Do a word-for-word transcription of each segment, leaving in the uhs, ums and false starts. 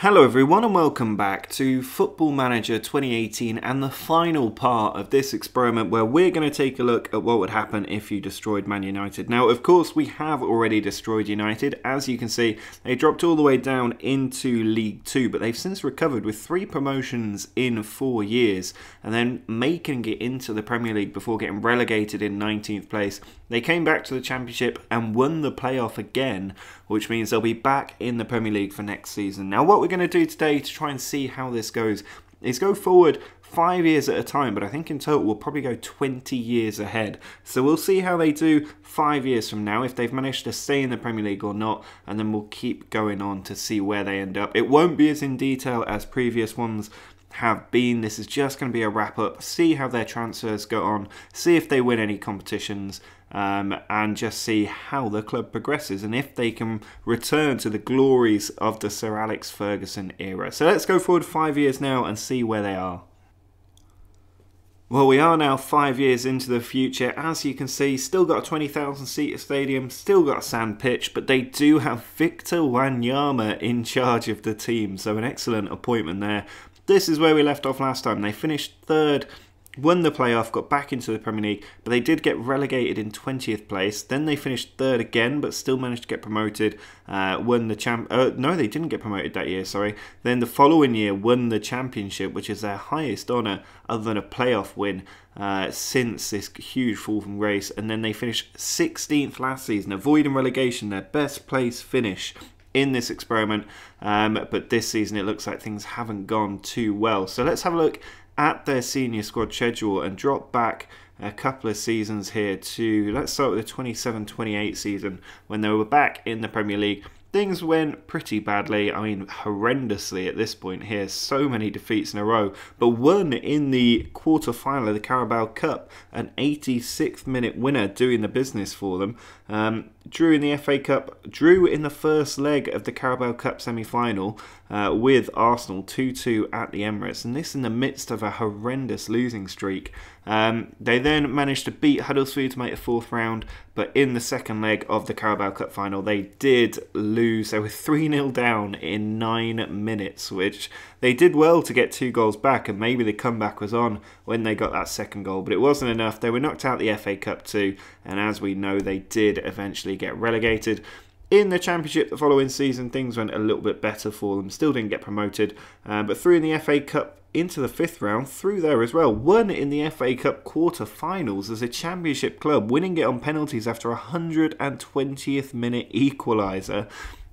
Hello everyone and welcome back to Football Manager twenty eighteen and the final part of this experiment where we're going to take a look at what would happen if you destroyed Man United. Now of course we have already destroyed United. As you can see, they dropped all the way down into League Two, but they've since recovered with three promotions in four years and then making it into the Premier League before getting relegated in nineteenth place. They came back to the Championship and won the playoff again, which means they'll be back in the Premier League for next season. Now what we're going to do today to try and see how this goes is go forward five years at a time, but I think in total we'll probably go twenty years ahead. So we'll see how they do five years from now, if they've managed to stay in the Premier League or not, and then we'll keep going on to see where they end up. It won't be as in detail as previous ones have been. This is just going to be a wrap up, see how their transfers go on, see if they win any competitions, um, and just see how the club progresses and if they can return to the glories of the Sir Alex Ferguson era. So let's go forward five years now and see where they are. Well, we are now five years into the future. As you can see, still got a twenty thousand seater stadium, still got a sand pitch, but they do have Victor Wanyama in charge of the team, so an excellent appointment there. This is where we left off last time. They finished third, won the playoff, got back into the Premier League, but they did get relegated in twentieth place. Then they finished third again, but still managed to get promoted. Uh, won the champ. Uh, no, they didn't get promoted that year, sorry. Then the following year, won the Championship, which is their highest honour other than a playoff win uh, since this huge fall from grace. And then they finished sixteenth last season, avoiding relegation, their best place finish in this experiment, um, but this season it looks like things haven't gone too well. So let's have a look at their senior squad schedule and drop back a couple of seasons here to, let's start with the twenty-seven twenty-eight season when they were back in the Premier League. Things went pretty badly, I mean horrendously at this point here, so many defeats in a row, but won in the quarter-final of the Carabao Cup, an eighty-sixth minute winner doing the business for them. Um, drew in the F A Cup, drew in the first leg of the Carabao Cup semi-final uh, with Arsenal two two at the Emirates, and this in the midst of a horrendous losing streak. Um, they then managed to beat Huddersfield to make the fourth round, but in the second leg of the Carabao Cup final they did lose. They were three nil down in nine minutes, which they did well to get two goals back, and maybe the comeback was on when they got that second goal, but it wasn't enough. They were knocked out the F A Cup too, and as we know they did eventually get relegated. In the Championship the following season, things went a little bit better for them. Still didn't get promoted, uh, but through in the F A Cup into the fifth round, through there as well. Won in the F A Cup quarter-finals as a Championship club, winning it on penalties after a one hundred twentieth minute equaliser.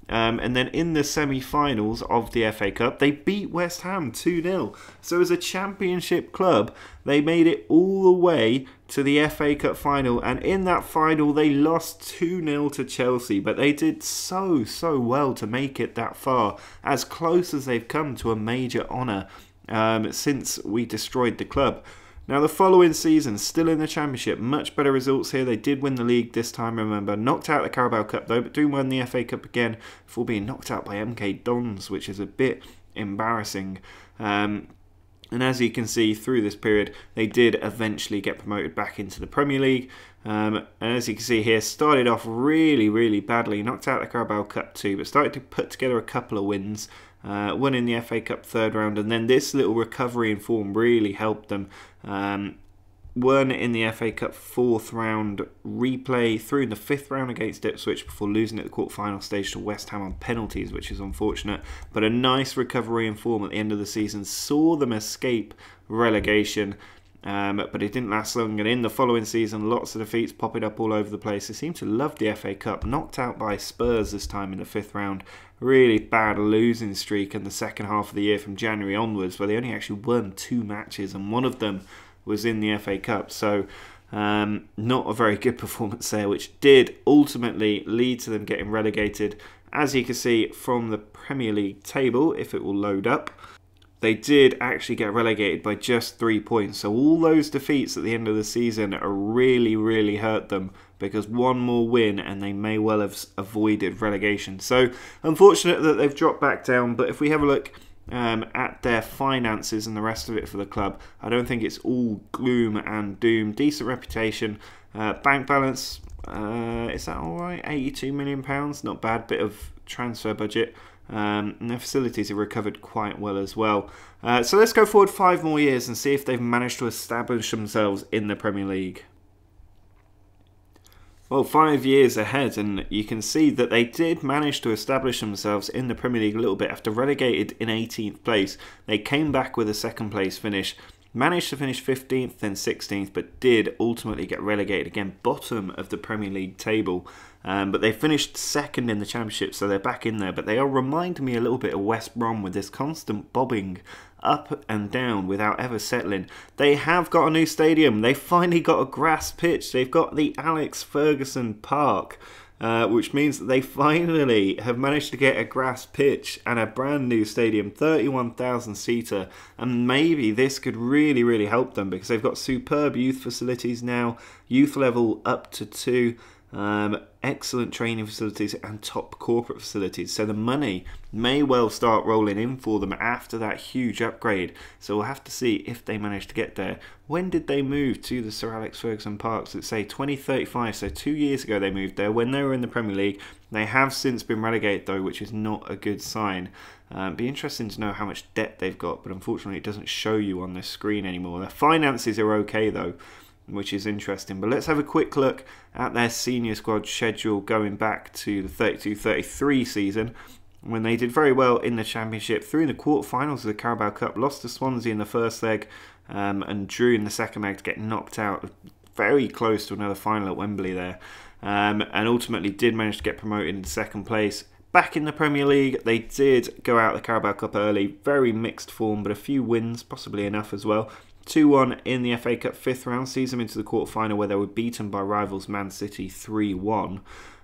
Um, and then in the semi-finals of the F A Cup, they beat West Ham two nil. So as a Championship club, they made it all the way to the F A Cup final. And in that final, they lost two nil to Chelsea. But they did so, so well to make it that far, as close as they've come to a major honour um, since we destroyed the club. Now the following season, still in the Championship, much better results here. They did win the league this time, remember. Knocked out the Carabao Cup though, but do win the F A Cup again before being knocked out by M K Dons, which is a bit embarrassing. Um, and as you can see through this period, they did eventually get promoted back into the Premier League. Um, and as you can see here, started off really, really badly. Knocked out the Carabao Cup too, but started to put together a couple of wins. Uh, won in the F A Cup third round, and then this little recovery in form really helped them. Um, won in the F A Cup fourth round replay, through in the fifth round against Ipswich before losing at the quarter-final stage to West Ham on penalties, which is unfortunate. But a nice recovery in form at the end of the season saw them escape relegation. Um, but it didn't last long, and in the following season lots of defeats popping up all over the place. They seem to love the F A Cup. Knocked out by Spurs this time in the fifth round. Really bad losing streak in the second half of the year from January onwards, where they only actually won two matches and one of them was in the F A Cup. So um, not a very good performance there, which did ultimately lead to them getting relegated. As you can see from the Premier League table, if it will load up, they did actually get relegated by just three points. So all those defeats at the end of the season really, really hurt them, because one more win and they may well have avoided relegation. So unfortunate that they've dropped back down, but if we have a look um, at their finances and the rest of it for the club, I don't think it's all gloom and doom. Decent reputation, uh, bank balance, uh, is that all right? eighty-two million pounds, not bad, bit of transfer budget. Um, and their facilities have recovered quite well as well. Uh, so let's go forward five more years and see if they've managed to establish themselves in the Premier League. Well, five years ahead, and you can see that they did manage to establish themselves in the Premier League a little bit after relegated in eighteenth place. They came back with a second place finish, managed to finish fifteenth, then sixteenth, but did ultimately get relegated again, bottom of the Premier League table. Um, but they finished second in the Championship, so they're back in there. But they are reminding me a little bit of West Brom with this constant bobbing up and down without ever settling. They have got a new stadium. They finally got a grass pitch. They've got the Alex Ferguson Park, uh, which means that they finally have managed to get a grass pitch and a brand new stadium, thirty-one thousand seater. And maybe this could really, really help them because they've got superb youth facilities now, youth level up to two. Um, excellent training facilities and top corporate facilities, so the money may well start rolling in for them after that huge upgrade. So we'll have to see if they manage to get there. When did they move to the Sir Alex Ferguson Parks? Let's say twenty thirty-five, so two years ago they moved there when they were in the Premier League. They have since been relegated though, which is not a good sign. Um, be interesting to know how much debt they've got, but unfortunately it doesn't show you on the screen anymore. Their finances are okay though, which is interesting. But let's have a quick look at their senior squad schedule going back to the thirty-two thirty-three season, when they did very well in the Championship, through the quarterfinals of the Carabao Cup, lost to Swansea in the first leg, um, and drew in the second leg to get knocked out very close to another final at Wembley there, um, and ultimately did manage to get promoted into second place. Back in the Premier League, they did go out the Carabao Cup early, very mixed form, but a few wins, possibly enough as well. two one in the F A Cup fifth round sees them into the quarterfinal, where they were beaten by rivals Man City three one.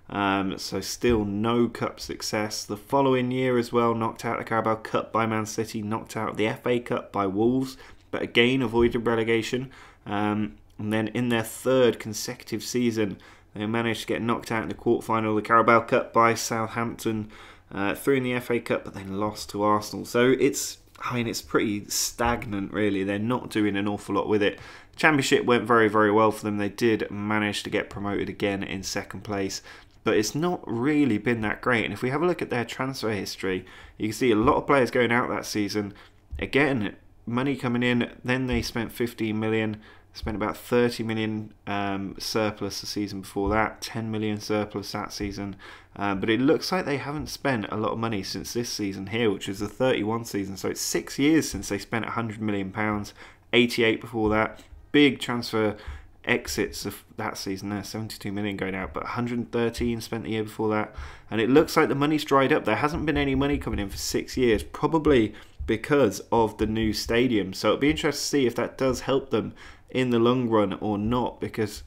Um, so still no cup success. The following year as well, knocked out the Carabao Cup by Man City, knocked out the F A Cup by Wolves, but again avoided relegation. Um, and then in their third consecutive season, they managed to get knocked out in the quarterfinal of the Carabao Cup by Southampton, uh, through in the F A Cup, but then lost to Arsenal. So it's... I mean, it's pretty stagnant, really. They're not doing an awful lot with it. Championship went very, very well for them. They did manage to get promoted again in second place, but it's not really been that great. And if we have a look at their transfer history, you can see a lot of players going out that season. Again, money coming in, then they spent fifteen million, spent about thirty million um, surplus the season before that, ten million surplus that season. Uh, but it looks like they haven't spent a lot of money since this season here, which is the thirty-one season. So it's six years since they spent one hundred million pounds, eighty-eight before that. Big transfer exits of that season there, seventy-two million going out, but one hundred thirteen spent the year before that. And it looks like the money's dried up. There hasn't been any money coming in for six years, probably because of the new stadium. So it'll be interesting to see if that does help them in the long run or not, because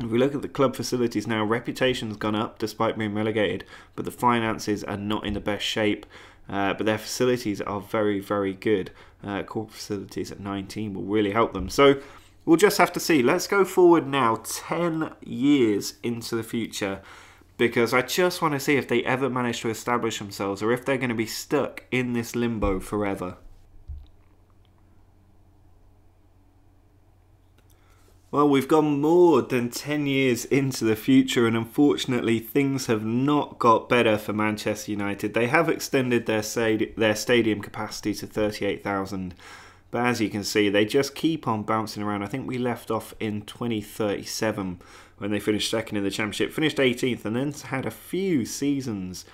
if we look at the club facilities now, reputation's gone up despite being relegated, but the finances are not in the best shape. Uh, but their facilities are very, very good. Uh, corporate facilities at nineteen will really help them. So we'll just have to see. Let's go forward now ten years into the future, because I just want to see if they ever manage to establish themselves or if they're going to be stuck in this limbo forever. Well, we've gone more than ten years into the future, and unfortunately things have not got better for Manchester United. They have extended their their stadium capacity to thirty-eight thousand, but as you can see, they just keep on bouncing around. I think we left off in twenty thirty-seven when they finished second in the Championship, finished eighteenth, and then had a few seasons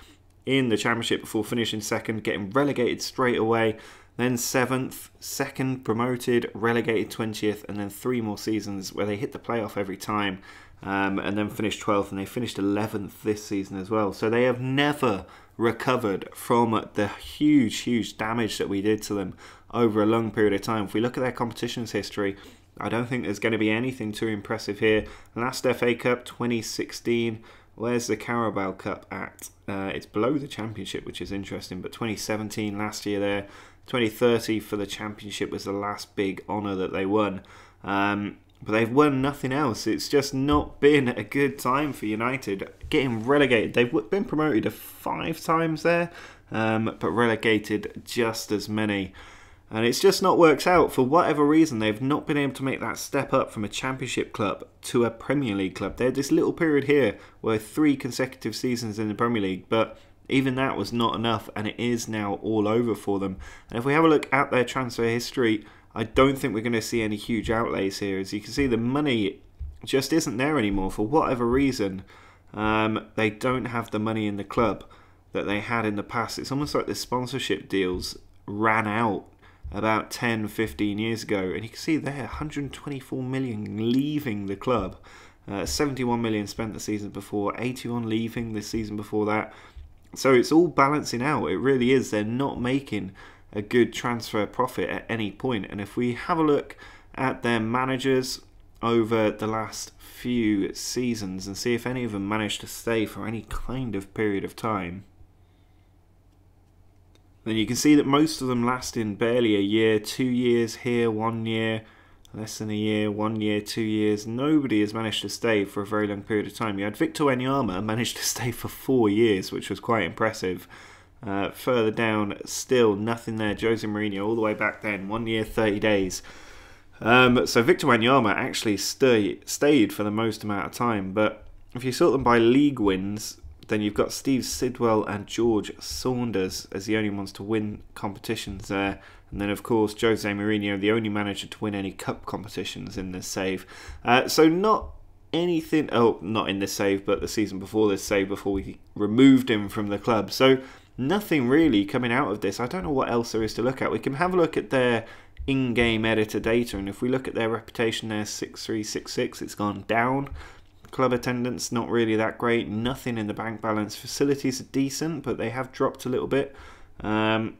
in the Championship before finishing second, getting relegated straight away. Then seventh, second, promoted, relegated twentieth, and then three more seasons where they hit the playoff every time, um, and then finished twelfth, and they finished eleventh this season as well. So they have never recovered from the huge, huge damage that we did to them over a long period of time. If we look at their competitions history, I don't think there's going to be anything too impressive here. Last F A Cup, twenty sixteen. Where's the Carabao Cup at? Uh, it's below the Championship, which is interesting, but twenty seventeen last year there. twenty thirty for the Championship was the last big honour that they won. Um, but they've won nothing else. It's just not been a good time for United. Getting relegated. They've been promoted five times there, um, but relegated just as many. And it's just not worked out. For whatever reason, they've not been able to make that step up from a Championship club to a Premier League club. They had this little period here where three consecutive seasons in the Premier League, but Even that was not enough, and it is now all over for them. And if we have a look at their transfer history, I don't think we're going to see any huge outlays here. As you can see, the money just isn't there anymore for whatever reason. Um, they don't have the money in the club that they had in the past. It's almost like the sponsorship deals ran out about ten, fifteen years ago. And you can see there, one hundred twenty-four million leaving the club. Uh, seventy-one million spent the season before, eighty-one leaving the season before that. So it's all balancing out. It really is. They're not making a good transfer profit at any point. And if we have a look at their managers over the last few seasons and see if any of them managed to stay for any kind of period of time, then you can see that most of them last in barely a year, two years here, one year, less than a year, one year, two years. Nobody has managed to stay for a very long period of time. You had Victor Wanyama managed to stay for four years, which was quite impressive. Uh, further down, still nothing there. Jose Mourinho, all the way back then, one year, thirty days. Um, so Victor Wanyama actually stay, stayed for the most amount of time. But if you sort them by league wins, then you've got Steve Sidwell and George Saunders as the only ones to win competitions there. And then, of course, Jose Mourinho, the only manager to win any cup competitions in this save. Uh, so not anything... Oh, not in this save, but the season before this save, before we removed him from the club. So... nothing really coming out of this. I don't know what else there is to look at. We can have a look at their in-game editor data, and if we look at their reputation there, six three six six, it's gone down. Club attendance, not really that great. Nothing in the bank balance. Facilities are decent, but they have dropped a little bit. Um,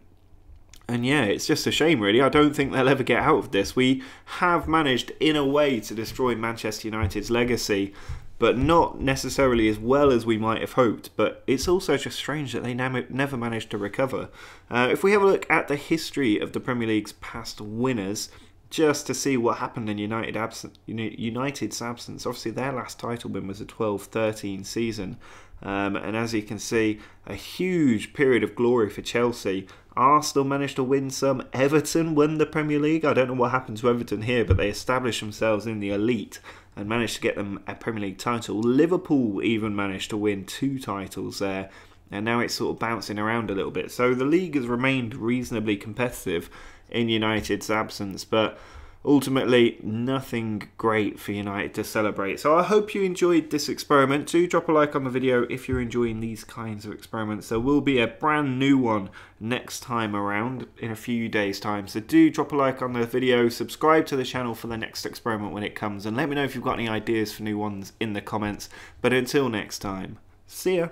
and yeah, it's just a shame, really. I don't think they'll ever get out of this. We have managed, in a way, to destroy Manchester United's legacy, but not necessarily as well as we might have hoped. But it's also just strange that they never managed to recover. Uh, if we have a look at the history of the Premier League's past winners, just to see what happened in United absen United's absence, obviously their last title win was a twelve thirteen season. Um, and as you can see, a huge period of glory for Chelsea. Arsenal managed to win some. Everton won the Premier League. I don't know what happened to Everton here, but they established themselves in the elite and managed to get them a Premier League title. Liverpool even managed to win two titles there, and now it's sort of bouncing around a little bit. So the league has remained reasonably competitive in United's absence, but ultimately nothing great for United to celebrate. So I hope you enjoyed this experiment. Do drop a like on the video if you're enjoying these kinds of experiments. There will be a brand new one next time around in a few days' time. So do drop a like on the video, subscribe to the channel for the next experiment when it comes, and let me know if you've got any ideas for new ones in the comments. But until next time, see ya!